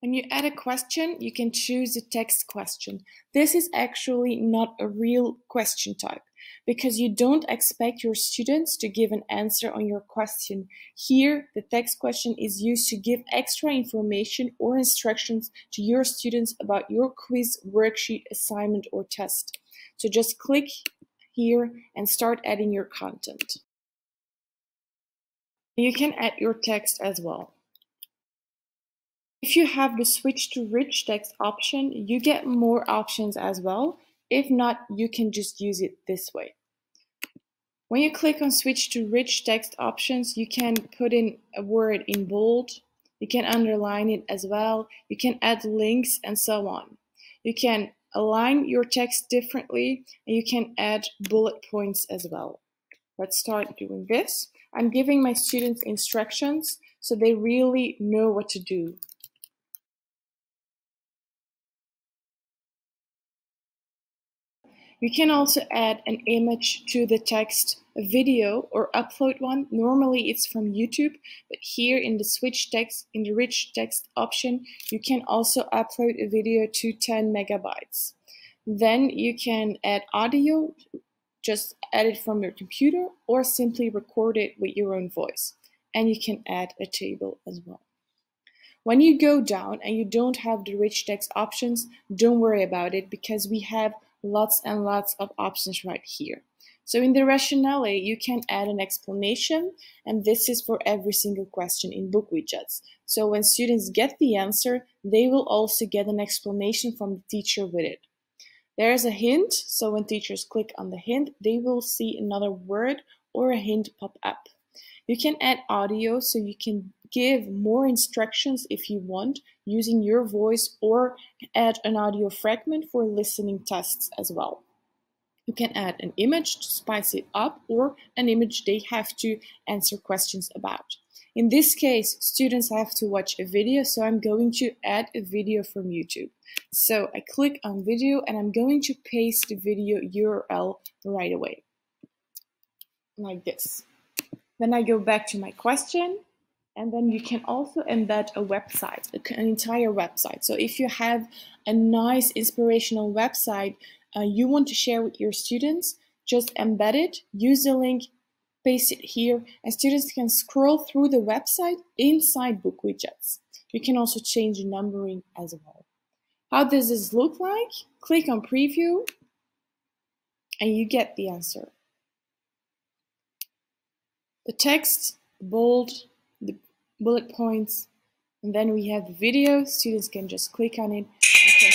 When you add a question, you can choose a text question. This is actually not a real question type because you don't expect your students to give an answer on your question. Here, the text question is used to give extra information or instructions to your students about your quiz, worksheet, assignment, or test. So just click here and start adding your content. You can add your text as well. If you have the switch to rich text option, you get more options as well. If not, you can just use it this way. When you click on switch to rich text options, you can put in a word in bold, you can underline it as well, you can add links and so on. You can align your text differently and you can add bullet points as well. Let's start doing this. I'm giving my students instructions so they really know what to do. You can also add an image to the text, a video, or upload one. Normally it's from YouTube, but here in the rich text option, you can also upload a video to 10 megabytes. Then you can add audio, just add it from your computer, or simply record it with your own voice. And you can add a table as well. When you go down and you don't have the rich text options, don't worry about it because we have lots and lots of options right here. So in the rationale, you can add an explanation, and this is for every single question in BookWidgets. So when students get the answer, they will also get an explanation from the teacher with it. There is a hint, so when teachers click on the hint, they will see another word or a hint pop up. You can add audio, so you can give more instructions if you want using your voice, or add an audio fragment for listening tests as well. You can add an image to spice it up, or an image they have to answer questions about. In this case, students have to watch a video, so I'm going to add a video from YouTube. So I click on video and I'm going to paste the video URL right away, like this. Then I go back to my question. And then you can also embed a website, an entire website. So if you have a nice inspirational website you want to share with your students, just embed it, use the link, paste it here, and students can scroll through the website inside BookWidgets. You can also change the numbering as well. How does this look like? Click on preview and you get the answer. The text, bold, the bullet points, and then we have the video. Students can just click on it. Okay.